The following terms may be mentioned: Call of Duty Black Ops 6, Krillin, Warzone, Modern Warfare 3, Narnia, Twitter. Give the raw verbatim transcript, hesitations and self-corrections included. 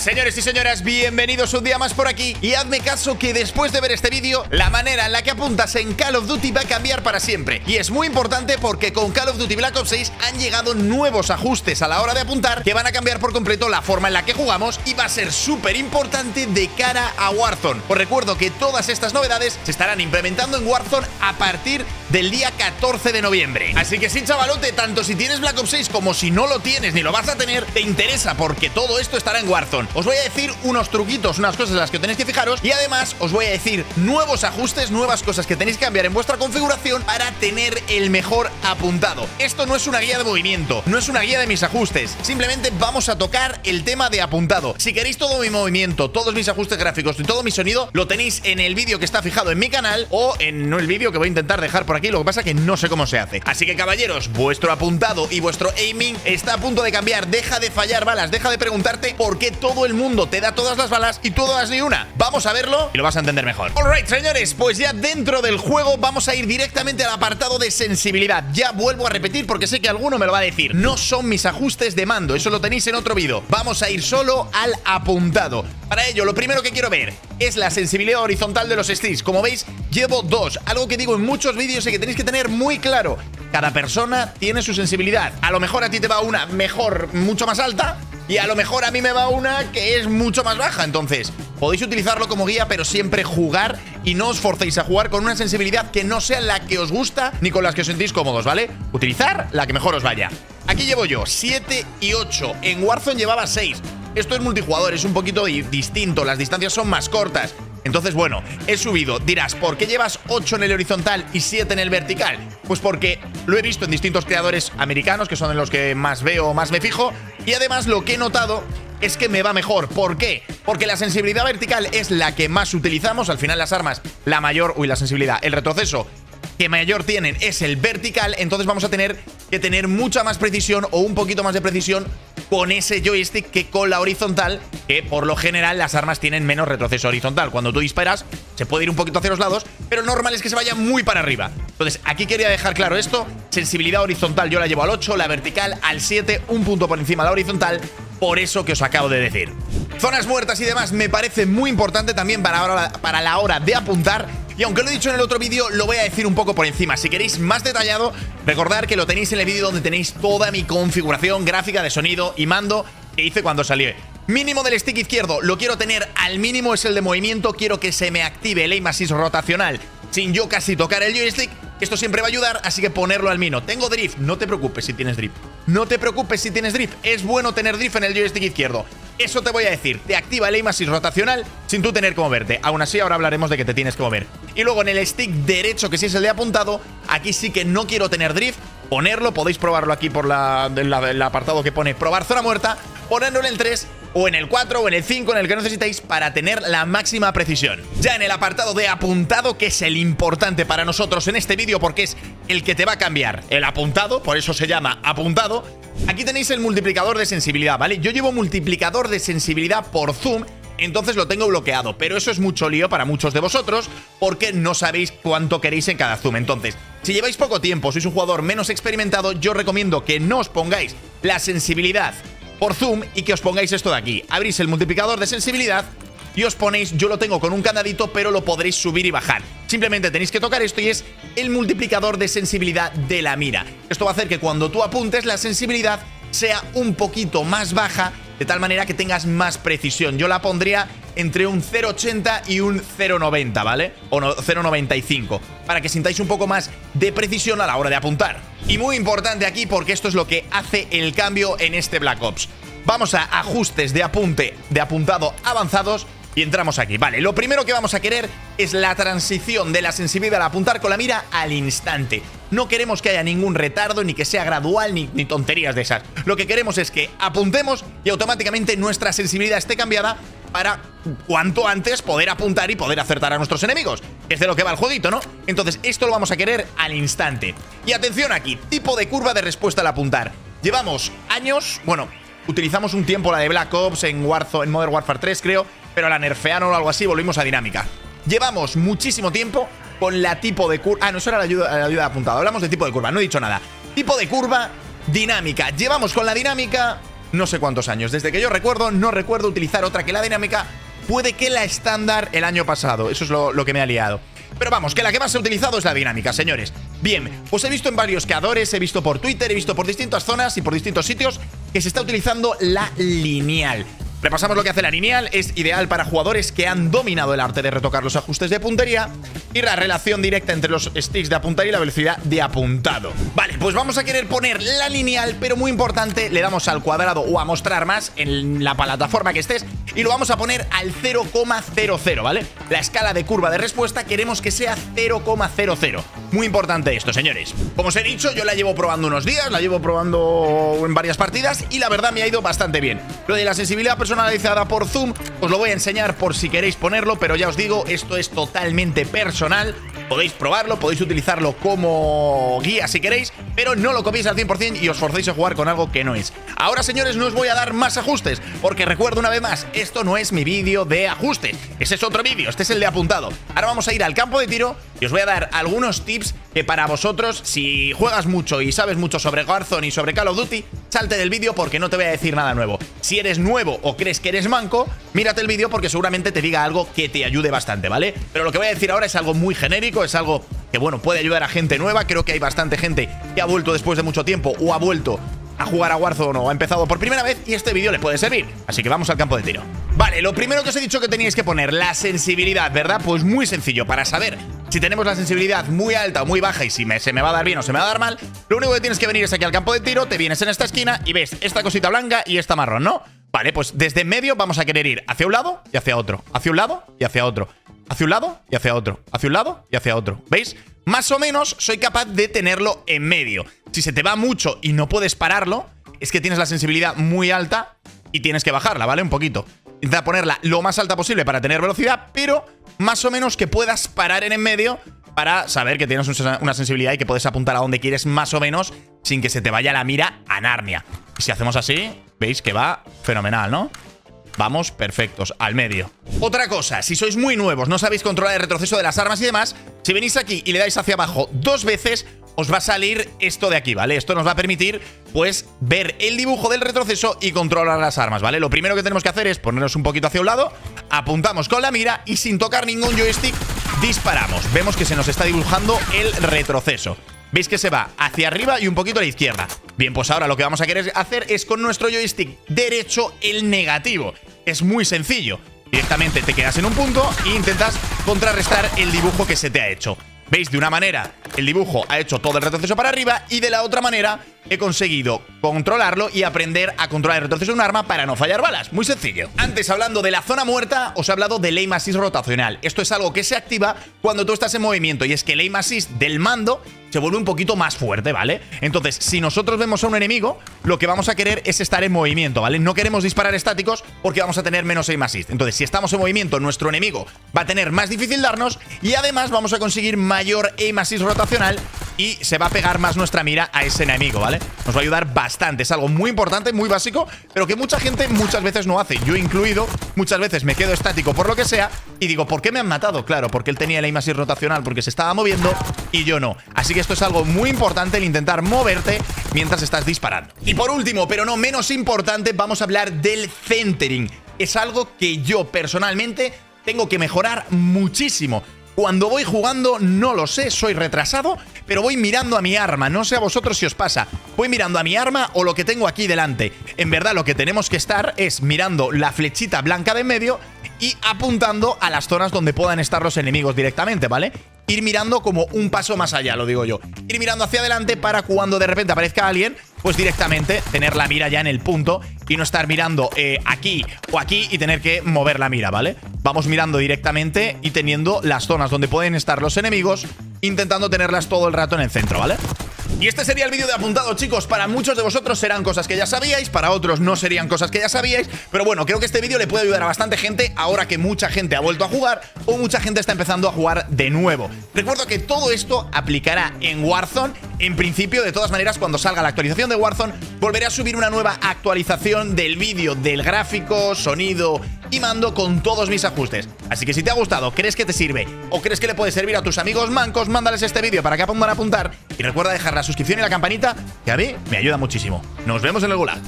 Señores y señoras, bienvenidos un día más por aquí. Y hazme caso que después de ver este vídeo, la manera en la que apuntas en Call of Duty va a cambiar para siempre. Y es muy importante porque con Call of Duty Black Ops seis han llegado nuevos ajustes a la hora de apuntar que van a cambiar por completo la forma en la que jugamos y va a ser súper importante de cara a Warzone. Os recuerdo que todas estas novedades se estarán implementando en Warzone a partir del día catorce de noviembre. Así que sí, chavalote, tanto si tienes Black Ops seis como si no lo tienes ni lo vas a tener, te interesa porque todo esto estará en Warzone. Os voy a decir unos truquitos, unas cosas en las que tenéis que fijaros y además os voy a decir nuevos ajustes, nuevas cosas que tenéis que cambiar en vuestra configuración para tener el mejor apuntado. Esto no es una guía de movimiento, no es una guía de mis ajustes, simplemente vamos a tocar el tema de apuntado. Si queréis todo mi movimiento, todos mis ajustes gráficos y todo mi sonido, lo tenéis en el vídeo que está fijado en mi canal o en el vídeo que voy a intentar dejar por aquí, lo que pasa que no sé cómo se hace. Así que, caballeros, vuestro apuntado y vuestro aiming está a punto de cambiar. Deja de fallar balas, deja de preguntarte por qué todo el mundo te da todas las balas y tú no das ni una. Vamos a verlo y lo vas a entender mejor. Alright, señores, pues ya dentro del juego vamos a ir directamente al apartado de sensibilidad. Ya vuelvo a repetir porque sé que alguno me lo va a decir. No son mis ajustes de mando, eso lo tenéis en otro vídeo. Vamos a ir solo al apuntado. Para ello, lo primero que quiero ver es la sensibilidad horizontal de los sticks. Como veis, llevo dos, algo que digo en muchos vídeos y que tenéis que tener muy claro. Cada persona tiene su sensibilidad. A lo mejor a ti te va una mejor, mucho más alta, y a lo mejor a mí me va una que es mucho más baja. Entonces, podéis utilizarlo como guía, pero siempre jugar y no os forcéis a jugar con una sensibilidad que no sea la que os gusta ni con las que os sentís cómodos, ¿vale? Utilizar la que mejor os vaya. Aquí llevo yo siete y ocho. En Warzone llevaba seis. Esto es multijugador, es un poquito distinto, las distancias son más cortas. Entonces, bueno, he subido. Dirás, ¿por qué llevas ocho en el horizontal y siete en el vertical? Pues porque lo he visto en distintos creadores americanos, que son en los que más veo o más me fijo. Y además lo que he notado es que me va mejor. ¿Por qué? Porque la sensibilidad vertical es la que más utilizamos. Al final las armas, la mayor... Uy, la sensibilidad, el retroceso que mayor tienen es el vertical. Entonces vamos a tener que tener mucha más precisión o un poquito más de precisión con ese joystick que con la horizontal, que por lo general las armas tienen menos retroceso horizontal. Cuando tú disparas se puede ir un poquito hacia los lados, pero normal es que se vaya muy para arriba. Entonces aquí quería dejar claro esto. Sensibilidad horizontal yo la llevo al ocho, la vertical al siete, un punto por encima de la horizontal, por eso que os acabo de decir. Zonas muertas y demás me parece muy importante también para, ahora, para la hora de apuntar. Y aunque lo he dicho en el otro vídeo, lo voy a decir un poco por encima. Si queréis más detallado, recordad que lo tenéis en el vídeo donde tenéis toda mi configuración gráfica de sonido y mando que hice cuando salió. Mínimo del stick izquierdo, lo quiero tener al mínimo, es el de movimiento. Quiero que se me active el aim assist rotacional sin yo casi tocar el joystick. Esto siempre va a ayudar, así que ponerlo al mínimo. Tengo drift, no te preocupes si tienes drift. No te preocupes si tienes drift, es bueno tener drift en el joystick izquierdo. Eso te voy a decir, te activa el aim assist rotacional sin tú tener que moverte. Aún así, ahora hablaremos de que te tienes que mover. Y luego en el stick derecho, que sí es el de apuntado, aquí sí que no quiero tener drift. Ponerlo, podéis probarlo aquí por la, la, el apartado que pone probar zona muerta. Ponerlo en el tres o en el cuatro o en el cinco, en el que necesitéis, para tener la máxima precisión. Ya en el apartado de apuntado, que es el importante para nosotros en este vídeo porque es el que te va a cambiar el apuntado, por eso se llama apuntado. Aquí tenéis el multiplicador de sensibilidad, ¿vale? Yo llevo multiplicador de sensibilidad por zoom, entonces lo tengo bloqueado, pero eso es mucho lío para muchos de vosotros porque no sabéis cuánto queréis en cada zoom. Entonces, si lleváis poco tiempo, sois un jugador menos experimentado, yo recomiendo que no os pongáis la sensibilidad por zoom y que os pongáis esto de aquí. Abrís el multiplicador de sensibilidad y os ponéis, yo lo tengo con un candadito, pero lo podréis subir y bajar. Simplemente tenéis que tocar esto y es el multiplicador de sensibilidad de la mira. Esto va a hacer que cuando tú apuntes la sensibilidad sea un poquito más baja, de tal manera que tengas más precisión. Yo la pondría entre un cero coma ochenta y un cero coma noventa, ¿vale? O no, cero coma noventa y cinco, para que sintáis un poco más de precisión a la hora de apuntar. Y muy importante aquí, porque esto es lo que hace el cambio en este Black Ops. Vamos a ajustes de apunte, de apuntado avanzados, y entramos aquí. Vale, lo primero que vamos a querer es la transición de la sensibilidad al apuntar con la mira al instante. No queremos que haya ningún retardo, ni que sea gradual, ni, ni tonterías de esas. Lo que queremos es que apuntemos y automáticamente nuestra sensibilidad esté cambiada para cuanto antes poder apuntar y poder acertar a nuestros enemigos. Es de lo que va el jueguito, ¿no? Entonces esto lo vamos a querer al instante. Y atención aquí, tipo de curva de respuesta al apuntar. Llevamos años, bueno, utilizamos un tiempo la de Black Ops en Warzone, en Modern Warfare tres creo, pero la nerfearon o algo así, volvimos a dinámica. Llevamos muchísimo tiempo con la tipo de curva... Ah, no, eso era la ayuda, la ayuda de apuntado. Hablamos de tipo de curva, no he dicho nada. Tipo de curva, dinámica. Llevamos con la dinámica no sé cuántos años. Desde que yo recuerdo, no recuerdo utilizar otra que la dinámica. Puede que la estándar el año pasado. Eso es lo, lo que me ha liado. Pero vamos, que la que más he utilizado es la dinámica, señores. Bien, pues he visto en varios creadores, he visto por Twitter, he visto por distintas zonas y por distintos sitios que se está utilizando la lineal. Repasamos lo que hace la lineal. Es ideal para jugadores que han dominado el arte de retocar los ajustes de puntería y la relación directa entre los sticks de apuntar y la velocidad de apuntado. Vale, pues vamos a querer poner la lineal, pero muy importante, le damos al cuadrado o a mostrar más en la plataforma que estés y lo vamos a poner al cero coma cero cero, ¿vale? La escala de curva de respuesta queremos que sea cero coma cero cero. Muy importante esto, señores. Como os he dicho, yo la llevo probando unos días, la llevo probando en varias partidas y la verdad me ha ido bastante bien. Lo de la sensibilidad personalizada por zoom os lo voy a enseñar por si queréis ponerlo, pero ya os digo, esto es totalmente personal. Podéis probarlo, podéis utilizarlo como guía si queréis, pero no lo copiéis al cien por cien y os forcéis a jugar con algo que no es. Ahora, señores, no os voy a dar más ajustes, porque recuerdo una vez más, esto no es mi vídeo de ajustes. Ese es otro vídeo, este es el de apuntado. Ahora vamos a ir al campo de tiro y os voy a dar algunos tips que para vosotros, si juegas mucho y sabes mucho sobre Warzone y sobre Call of Duty, salte del vídeo porque no te voy a decir nada nuevo. Si eres nuevo o crees que eres manco, mírate el vídeo porque seguramente te diga algo que te ayude bastante, ¿vale? Pero lo que voy a decir ahora es algo muy genérico, es algo que, bueno, puede ayudar a gente nueva. Creo que hay bastante gente que ha vuelto después de mucho tiempo o ha vuelto a jugar a Warzone o ha empezado por primera vez y este vídeo le puede servir. Así que vamos al campo de tiro. Vale, lo primero que os he dicho que teníais que poner, la sensibilidad, ¿verdad? Pues muy sencillo, para saber si tenemos la sensibilidad muy alta o muy baja y si me, se me va a dar bien o se me va a dar mal, lo único que tienes que venir es aquí al campo de tiro, te vienes en esta esquina y ves esta cosita blanca y esta marrón, ¿no? Vale, pues desde medio vamos a querer ir hacia un lado y hacia otro, hacia un lado y hacia otro, hacia un lado y hacia otro, hacia un lado y hacia otro, ¿veis? Más o menos soy capaz de tenerlo en medio. Si se te va mucho y no puedes pararlo, es que tienes la sensibilidad muy alta y tienes que bajarla, ¿vale? Un poquito. Intenta ponerla lo más alta posible para tener velocidad, pero más o menos que puedas parar en el medio para saber que tienes una sensibilidad y que puedes apuntar a donde quieres más o menos sin que se te vaya la mira a Narnia. Y si hacemos así, veis que va fenomenal, ¿no? Vamos perfectos, al medio. Otra cosa, si sois muy nuevos, no sabéis controlar el retroceso de las armas y demás, si venís aquí y le dais hacia abajo dos veces, os va a salir esto de aquí, ¿vale? Esto nos va a permitir, pues, ver el dibujo del retroceso y controlar las armas, ¿vale? Lo primero que tenemos que hacer es ponernos un poquito hacia un lado, apuntamos con la mira y sin tocar ningún joystick disparamos. Vemos que se nos está dibujando el retroceso. Veis que se va hacia arriba y un poquito a la izquierda. Bien, pues ahora lo que vamos a querer hacer es con nuestro joystick derecho el negativo. Es muy sencillo. Directamente te quedas en un punto e intentas contrarrestar el dibujo que se te ha hecho. ¿Veis? De una manera el dibujo ha hecho todo el retroceso para arriba y de la otra manera he conseguido controlarlo y aprender a controlar el retroceso de un arma para no fallar balas. Muy sencillo. Antes, hablando de la zona muerta, os he hablado del aim assist rotacional. Esto es algo que se activa cuando tú estás en movimiento y es que el aim assist del mando se vuelve un poquito más fuerte, ¿vale? Entonces, si nosotros vemos a un enemigo, lo que vamos a querer es estar en movimiento, ¿vale? No queremos disparar estáticos porque vamos a tener menos aim assist. Entonces, si estamos en movimiento, nuestro enemigo va a tener más difícil darnos y además vamos a conseguir más mayor aim assist rotacional y se va a pegar más nuestra mira a ese enemigo, ¿vale? Nos va a ayudar bastante, es algo muy importante, muy básico, pero que mucha gente muchas veces no hace, yo incluido. Muchas veces me quedo estático por lo que sea y digo, ¿por qué me han matado? Claro, porque él tenía el aim assist rotacional, porque se estaba moviendo y yo no. Así que esto es algo muy importante, el intentar moverte mientras estás disparando. Y por último, pero no menos importante, vamos a hablar del centering. Es algo que yo personalmente tengo que mejorar muchísimo. Cuando voy jugando, no lo sé, soy retrasado, pero voy mirando a mi arma. No sé a vosotros si os pasa. Voy mirando a mi arma o lo que tengo aquí delante. En verdad, lo que tenemos que estar es mirando la flechita blanca de en medio y apuntando a las zonas donde puedan estar los enemigos directamente, ¿vale? Ir mirando como un paso más allá, lo digo yo. Ir mirando hacia adelante para cuando de repente aparezca alguien, pues directamente tener la mira ya en el punto y no estar mirando eh, aquí o aquí y tener que mover la mira, ¿vale? Vamos mirando directamente y teniendo las zonas donde pueden estar los enemigos, intentando tenerlas todo el rato en el centro, ¿vale? Y este sería el vídeo de apuntado, chicos. Para muchos de vosotros serán cosas que ya sabíais, para otros no serían cosas que ya sabíais, pero bueno, creo que este vídeo le puede ayudar a bastante gente ahora que mucha gente ha vuelto a jugar o mucha gente está empezando a jugar de nuevo. Recuerdo que todo esto aplicará en Warzone. En principio, de todas maneras, cuando salga la actualización de Warzone, volveré a subir una nueva actualización del vídeo, del gráfico, sonido y mando con todos mis ajustes. Así que si te ha gustado, crees que te sirve o crees que le puede servir a tus amigos mancos, mándales este vídeo para que aprendan a apuntar y recuerda dejar la suscripción y la campanita, que a mí me ayuda muchísimo. Nos vemos en el Gulag.